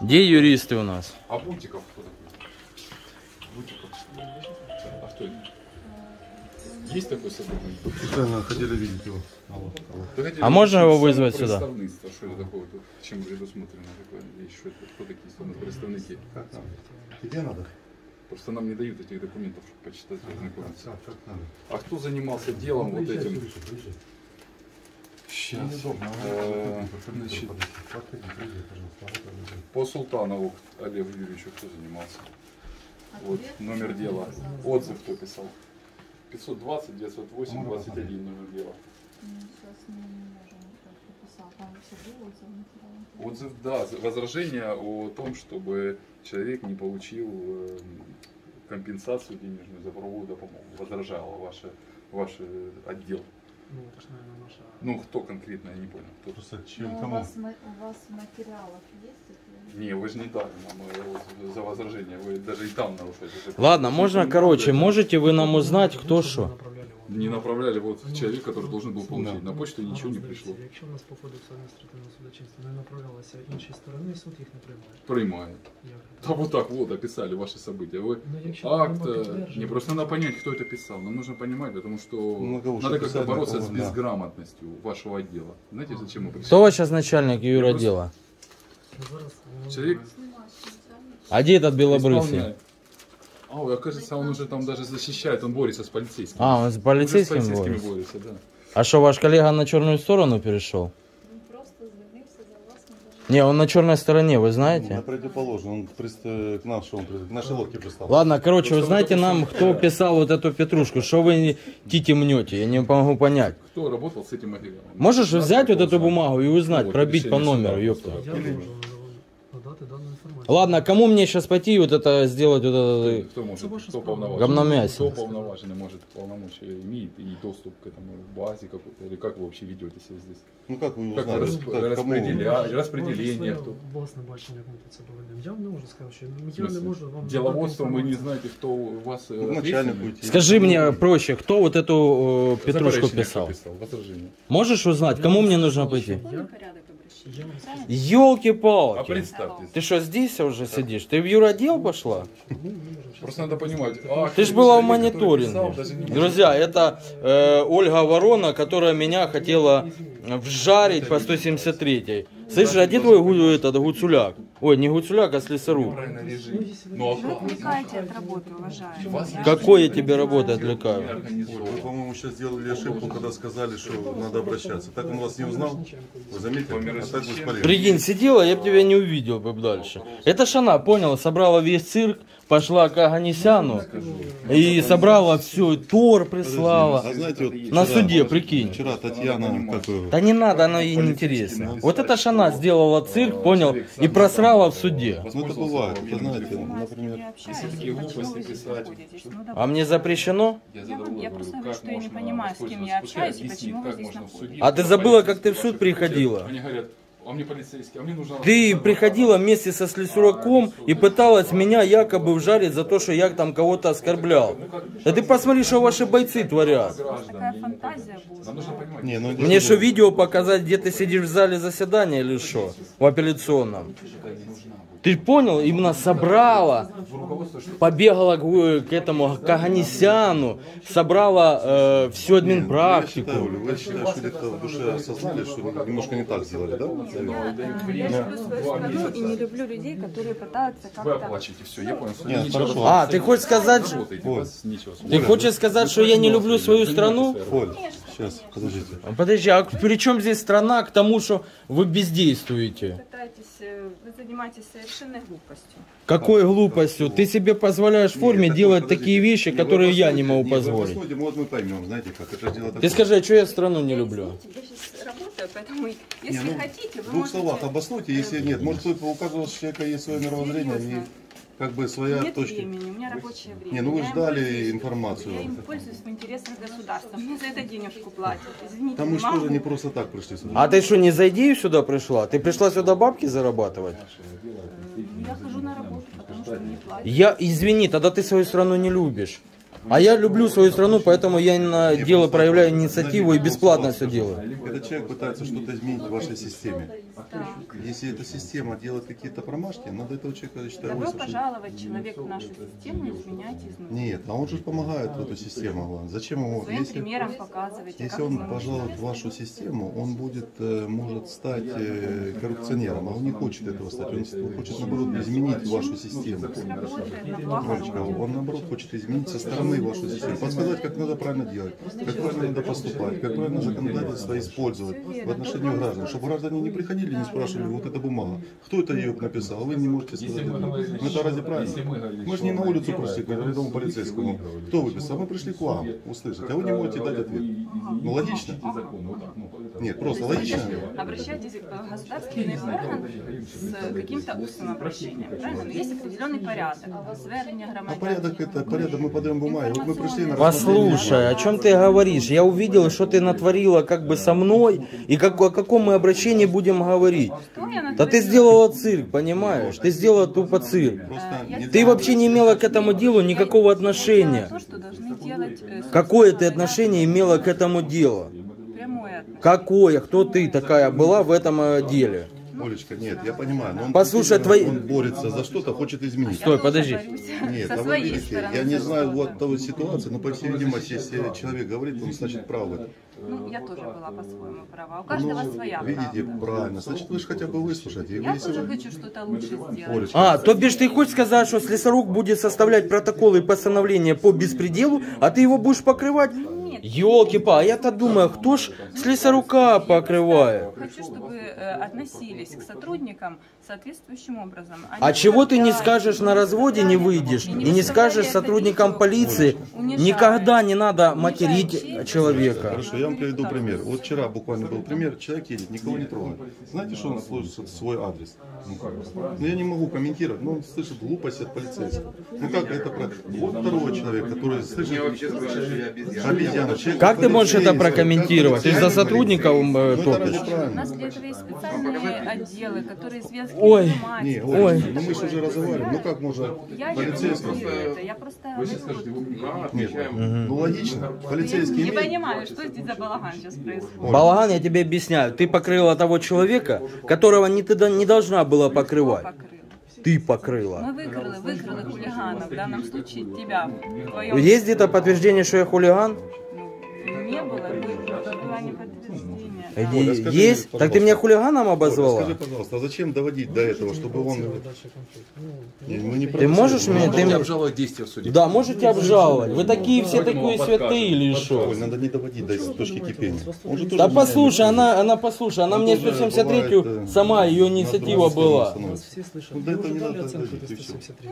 Где юристы у нас? А Бутиков кто такой? Бутиков. А кто это? Есть такой сотрудник? Да, хотели видеть его. Алло. Да, хотели а можно его вызвать сюда? Представительство, что это такое? Чем предусмотрено такое? Еще кто такие страны представники? Как там? Где надо? Просто нам не дают этих документов, чтобы почитать. А кто занимался делом вот этим? Сейчас. Значит, по Султанову Олегу Юрьевичу кто занимался? Вот номер дела. Отзыв кто писал? 520, 908, 21 номер дела. Отзыв, да. Возражение о том, чтобы человек не получил компенсацию денежную за правовую допомогу. Возражало ваш отдел. Ну, это ж, наверное, наша... ну, кто конкретно, я не понял. Кто... Просто чем, кому? У вас в материалах есть? Или... Не, вы же не дали нам за возражение, вы даже и там нарушаете. Ладно, можно, короче, можете вы нам узнать, кто что? Направляли вам... Не направляли, вот человек, который должен был получить. Да. На почту ничего не пришло. Если у нас по ходу административного судочинства не направлялось с іншої стороны, суд их не приймає. Приймає. Да вот так вот описали ваши события. Вы акт... Не, просто надо понять, кто это писал. Нам нужно понимать, потому что надо как-то бороться с безграмотностью вашего отдела. Знаете, зачем мы пришли? Кто у вас сейчас начальник юротдела? Человек? А где этот белобрысый? А, оказывается, он уже там даже защищает, он борется с полицейскими. А, он с полицейскими борется? Да. А что, ваш коллега на черную сторону перешел? Не, он на черной стороне, вы знаете? Ну, противоположно, он к нашей лодке пристал. Ладно, короче, вы знаете нам, кто писал вот эту петрушку? Что вы тити мнете? Я не могу понять. Кто работал с этим материалом? Можешь взять вот эту бумагу и узнать, пробить по номеру, ёпта. Ладно, кому мне сейчас пойти и вот это сделать? Вот это... Кто может? Кто полноважен? Кто полноважен может полномочия имеет и доступ к этому базе какой-то? Или как вы вообще ведете себя здесь? Ну как вы узнали? Распределение. Власне бачення конкурсирования. Я вам уже сказал, что я не могу вам... Деловодство, вы не знаете, кто у вас... Скажи мне проще, кто вот эту петрушку писал? Можешь узнать, кому мне нужно пойти? Ёлки-палки! А представьтесь. Ты что, здесь уже сидишь? Ты в юродел пошла? Просто надо понимать. Ты же была в мониторинге. Друзья, это Ольга Ворона, которая меня хотела вжарить по 173-й. Слышишь, а где твой гуцуляк? Ой, не гуцуляк, а слесарук. Вы отвлекаете от работы, уважаемый. Какой я тебе работы отвлекаю? Вы, по-моему, сейчас сделали ошибку, когда сказали, что надо обращаться. Так он вас не узнал, вы заметили, а так вы спалили. Прикинь, сидела, я бы тебя не увидел бы дальше. Это ж она, понял, собрала весь цирк, пошла к Оганесяну и собрала все, и тор прислала. На суде, прикинь. Вчера Татьяна... Да не надо, она ей неинтересна. Вот это ж она сделала цирк, понял, и просрала в суде. Ну, это бывает, вы знаете, например, а мне запрещено? Я просто говорю, что я не понимаю, с кем я общаюсь и почему вы здесь находитесь. А ты забыла, как ты в суд приходила? Ты приходила вместе со слесаруком и пыталась меня якобы вжарить за то, что я там кого-то оскорблял. Да ты посмотри, что ваши бойцы творят. Мне что, видео показать, где ты сидишь в зале заседания или что? В апелляционном. Ты понял? Именно собрала, побегала к этому, к Оганесяну, собрала всю админпрактику. Я считаю, что где-то в душе осознали, что немножко не так сделали, да? Я люблю свою страну и не люблю людей, которые пытаются как-то... Вы оплачиваете все, я понял. Нет, хорошо. А, ты хочешь сказать, что я не люблю свою страну? Сейчас, подождите. Подожди, а при чем здесь страна к тому, что вы бездействуете? Вы занимаетесь совершенной глупостью. Какой глупостью? Ты себе позволяешь в форме делать такие вещи, которые я не могу позволить. Ты скажи, а что я страну не люблю? Я сейчас работаю, поэтому если хотите, вы можете... В двух словах обоснуйте, если нет. Может, у каждого человека есть свое мировоззрение. Как бы своя точка. Времени, у меня рабочее время. Не, ну вы ждали информацию. Я им пользуюсь в интересах государства. Мне за это денежку платят. Извините, там мы же тоже не просто так пришли сюда. А ты что, не за идею сюда пришла? Ты пришла сюда бабки зарабатывать? Я хожу на работу, потому что мне платят. Извини, тогда ты свою страну не любишь. А я люблю свою страну, поэтому я на дело проявляю инициативу и бесплатно все делаю. Когда человек пытается что-то изменить в вашей системе, если эта система делает какие-то промашки, надо этого человека, я считаю, добро пожаловать, человек, в нашу систему изменять изнутри. Нет, а он же помогает в эту систему. Зачем ему? Своим примером показывать. Если он пожалует в вашу систему, он будет, может стать коррупционером, а он не хочет этого стать. Он хочет, наоборот, изменить вашу систему. Он, наоборот, хочет изменить со стороны вашу систему, подсказать, как надо правильно делать, как правильно надо поступать, как правильно законодательство использовать в отношении граждан, чтобы граждане не приходили и не спрашивали, вот эта бумага, кто это ее написал, вы не можете сказать, это разве правильно? Мы же не на улицу пришли к рядовому полицейскому, кто выписал, мы пришли к вам услышать, а вы не можете дать ответ. Ну, логично? Нет, просто логично. Обращайтесь к государственным органам с каким-то устным обращением, правильно? Но есть определенный порядок. А порядок это порядок, мы подаем бумаги. Вот мы пришли на... Послушай, о чем ты говоришь? Я увидел, что ты натворила как бы со мной, и как, о каком мы обращении будем говорить. Да ты сделала цирк, понимаешь? Ты сделала тупо цирк. Ты вообще не имела к этому делу никакого отношения. Какое ты отношение имела к этому делу? Какое? Кто ты такая была в этом деле? Олечка, нет, я понимаю, но он, послушай, он борется за что-то, хочет изменить. Стой, подожди. Нет, а вы видите, я не знаю вот той ситуации, но по всей видимости, если человек говорит, он значит правый. Ну, я тоже была по-своему права. У каждого своя права. Видите, правильно. Значит, вы же хотя бы выслушаете. Я тоже хочу что-то лучше сделать. А, то бишь ты хочешь сказать, что слесарук будет составлять протоколы и постановления по беспределу, а ты его будешь покрывать? Ёлки-па, я-то думаю, кто ж слесарука покрывает? Хочу, чтобы относились к сотрудникам соответствующим образом. Они чего ты не скажешь на разводе, не выйдешь, и не скажешь сотрудникам полиции, никогда не надо материть человека. Хорошо, я вам приведу пример. Вот вчера буквально был пример, человек едет, никого не трогает. Знаете, что он слышит свой адрес? Ну, я не могу комментировать, но он слышит глупость от полицейского. Ну, как это правильно? Вот второй человек, который слышит... Как ты можешь это прокомментировать? Ты за сотрудников топишь? У нас для этого есть специальные отделы, которые известны. Ой, ой. Ну мы же уже разговариваем. Ну как можно полицейского? Я просто... Нет, ну логично. Полицейский... Не понимаю, что здесь за балаган сейчас происходит. Балаган, я тебе объясняю. Ты покрыла того человека, которого не должна была покрывать. Ты покрыла. Мы выкрали хулигана, в данном случае тебя. Твоем... Есть где-то подтверждение, что я хулиган? Не было, не подтверждение. Да. Оля, скажи, есть? Так ты меня хулиганом обозвала? Оля, скажи, пожалуйста, а зачем доводить до этого, чтобы он... Ты можешь меня... Ты можете обжаловать действия в суде. Да, можете обжаловать. Вы такие все такие святые или что? Надо не доводить до точки кипения. Да послушай, она мне 173-ю, сама ее инициатива была.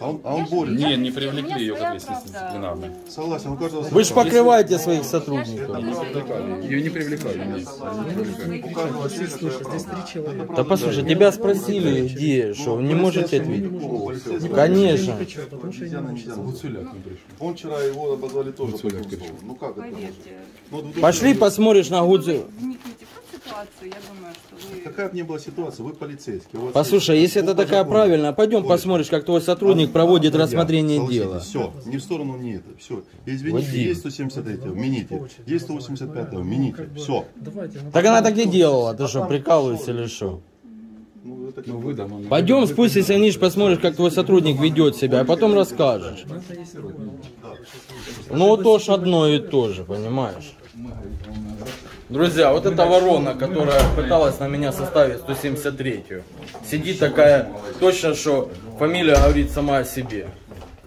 А он болен. Нет, не привлекли ее как дисциплинарной. Согласен, у каждого... Вы же покрываете своих сотрудников. Ее не привлекали. Да послушай, тебя спросили, где, что, не можете ответить? Конечно. Он вчера его позвали тоже. Ну как это? Пошли посмотришь на Гудзю. Какая бы ни была ситуация, вы полицейский. Послушай, если это такая правильная, пойдем посмотришь, как твой сотрудник проводит рассмотрение дела. Все, не в сторону, не это, все. Извините, есть 173-го, мините. Есть 185-го, мините, все. Так она так не делала, ты что, прикалываешься или что? Пойдем спустись, Аниш, посмотришь, как твой сотрудник ведет себя, а потом расскажешь. Ну, то ж одно и то же, понимаешь? Друзья, вот эта ворона, которая пыталась на меня составить 173-ю, сидит такая, точно, что фамилия говорит сама о себе.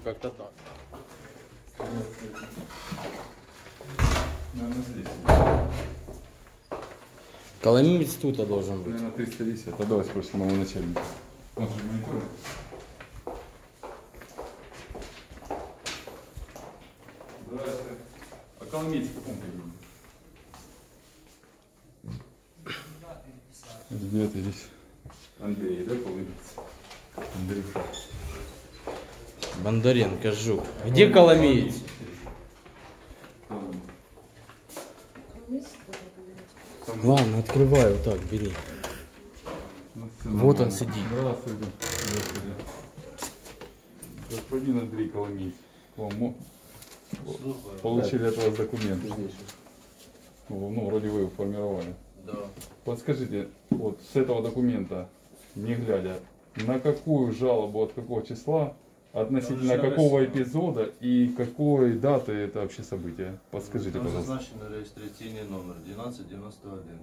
Как-то так. Коломиец тут должен быть. Наверное, 310. Отдалось просто самому начальнику. А Коломиец в каком периоде? 9 здесь. Андрей, да, Коломиец? Андрей. Бондаренко, Жук. Где Коломиец? Ладно, открываю, так, бери. Вот он сидит. Здравствуйте. Господин Андрей Коломиец. получили от вас документы. Ну, вроде вы формировали. Да. Подскажите, вот с этого документа, не глядя, на какую жалобу, от какого числа, относительно какого эпизода и какой даты это вообще событие? Подскажите, пожалуйста. Назначен регистрационный номер 1291.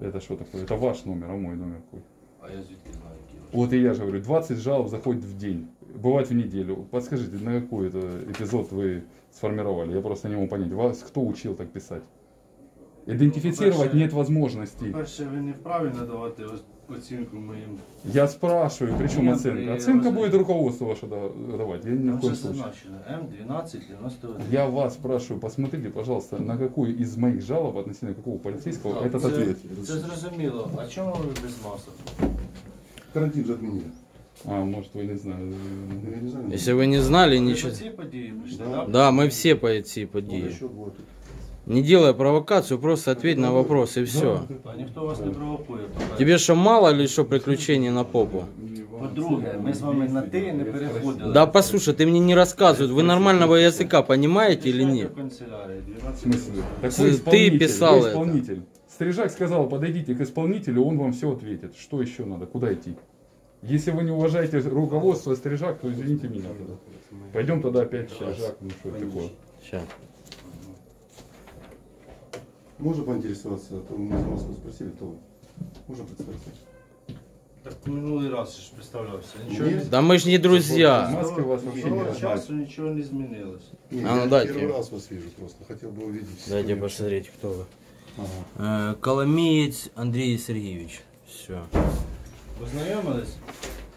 Это что такое? Это ваш номер, а мой номер какой? А я звідки знаю, Киев. Вот и я же говорю, 20 жалоб заходит в день, бывает в неделю. Подскажите, на какой это эпизод вы сформировали? Я просто не могу понять, вас кто учил так писать? Идентифицировать ну, нет возможности. По-перше, вы не вправе надавать оценку моим. Я спрашиваю, при чем оценка? Оценка будет руководство ваше давать. Я ни в коем случае. М1291. Я вас спрашиваю, посмотрите, пожалуйста, на какую из моих жалоб относительно какого полицейского так, этот ответ. Это зрозуміло. А чему вы без масок? Карантин же отменили. А, может вы не знали. Если вы не знали, ничего. Да, мы все по этой подеи. Не делай провокацию, просто ответь на вопрос и все. А никто вас не провокует. Тебе что, мало или что приключений на попу? По-друге, мы с вами на «ты» не переходили. Да послушай, ты мне не рассказывают, вы нормального языка понимаете или нет? В смысле? Ты писал это. Исполнитель. Стрижак сказал, подойдите к исполнителю, он вам все ответит. Что еще надо, куда идти? Если вы не уважаете руководство Стрижак, то извините меня. Пойдем тогда опять Стрижак, ну что такое. Сейчас. Можно поинтересоваться, то мы с вас спросили, то можно представиться. Так минулый раз же представлялся. Да мы же не друзья. Маска у вас вообще не часу ничего не изменилось. Нет, а, ну, я первый раз вас вижу просто, хотел бы увидеть. Дайте посмотреть, кто вы. Ага. Коломиец Андрей Сергеевич. Все. Познакомились?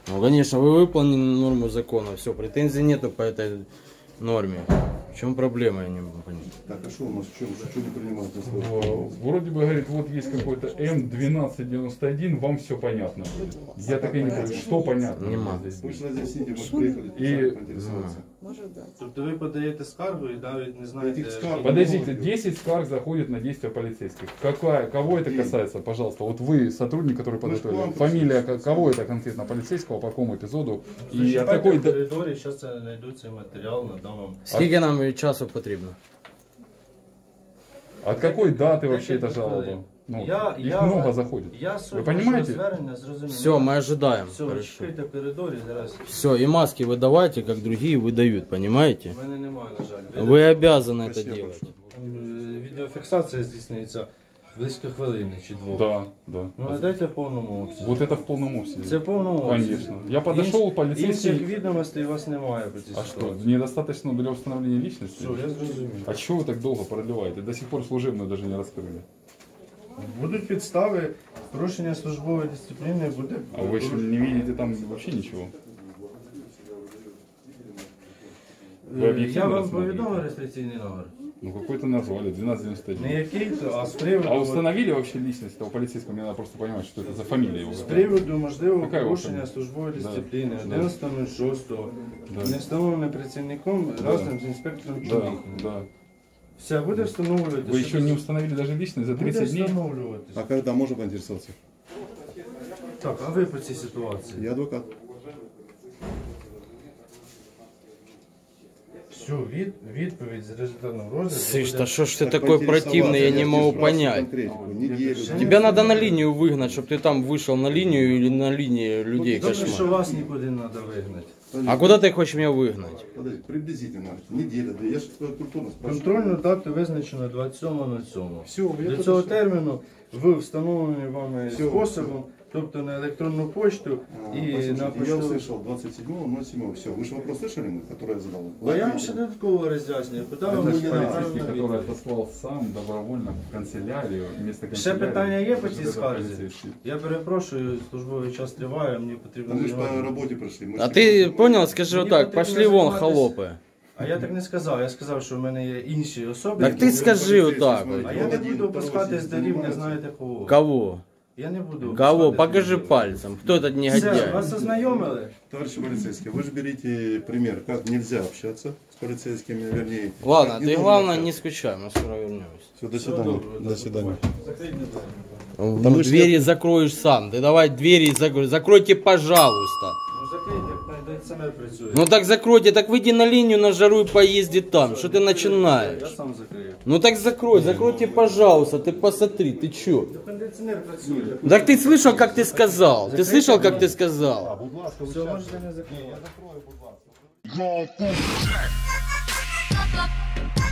Ну конечно, вы выполнили норму закона, все, претензий нету по этой норме. В чем проблема, я не могу понять. Так, а что у нас, что не принимают? Вроде бы, говорит, вот есть какой-то М1291, вам все понятно. Я так и не говорю, что понятно. Обычно здесь сидим, мы приехали, и поинтересоваться. Тобто вы подаете скаргу и не знаете... Подождите, 10 скарг заходит на действия полицейских. Кого это касается, пожалуйста? Вот вы, сотрудник, который подготовили, фамилия, кого это конкретно полицейского, по какому эпизоду? И от какой... Сейчас найдутся материал, надам вам. Сколько нам часу потрібно? От какой даты вообще эта жалоба? Ну, их много заходит. Вы понимаете? Все, мы ожидаем. Все, и маски вы давайте, как другие выдают, понимаете? Вы обязаны это делать. Видеофиксация здійснюється близько хвилини чи двох. Да, да. Ну, дайте в полном обсязі. Вот это в полном обсязі. Це в полном обсязі. Конечно. Я подошел, полицейский... Інших відомостей у вас немає по цій ситуації. А что, недостаточно для установления личности? Все, я зрозумів. А чего вы так долго продлеваете? До сих пор служебную даже не раскрыли. Будут підстави, порушення службовой дисциплины будет. А вы что, не видите там вообще ничего? Я вам повідомив реєстраційний номер. Ну какой-то назвали, 1291. Не який-то, а с приводу... А установили вообще личность того полицейского? Мне надо просто понимать, что это за фамилия его. С приводу можливого порушення службової дисципліни 11.06. Не встановлений працівником разом з інспектором Чубихом. Да. Все, буде встановлюватися. Вы еще не установили даже личность за 30 дней? А когда можно поинтересоваться? Так, а вы по цій ситуации? Я адвокат. Всю відповідь з результатом розгляду. Та що ж ти такой противный, я не могу понять. Тебя надо на линию выгнать, чтобы ты там вышел на линию или на линии людей. Потому что вас никуда не надо выгнать. А куда ты хочешь меня выгнать? Приблизительно. Неделя. Я же культурно спрашиваю. Контрольну дату визначено 27.07. До цього терміну ви встановлені вами способом. Тобто на электронную почту и на почту. Я услышал 27.07. Все, вы же вопрос слышали, который я задал? А я вам еще додатково разъясню. Это же полицейский, который отослал сам добровольно в канцелярию. Ще питання є по цій скарзі? Я перепрошую, службовий час триває, мені потрібно... Ми ж по роботі прийшли. А ти понял, скажи отак, пошли вон холопи. А я так не сказав, я сказав, що в мене є інші особи. Так ти скажи отак. А я не буду опускатись до рівня, знаєте кого. Кого? Я не буду. Кого? Покажи пальцем. Кто этот негодяй? Все, вас ознакомили? Товарищи полицейские, вы же берите пример, как нельзя общаться с полицейскими, вернее... Ладно, ты главное не скучай, мы скоро вернемся. Все, до свидания. До свидания. Двери закроешь сам. Ты давай двери закрой. Закройте, пожалуйста. Ну так закройте, так выйди на линию на жару и поезди там. Что ты начинаешь? Я сам закрою. Ну так закрой, закройте, пожалуйста, ты посмотри, ты чё? Так ты слышал, как ты сказал? Ты слышал, как ты сказал? Я закрою, будь ласка.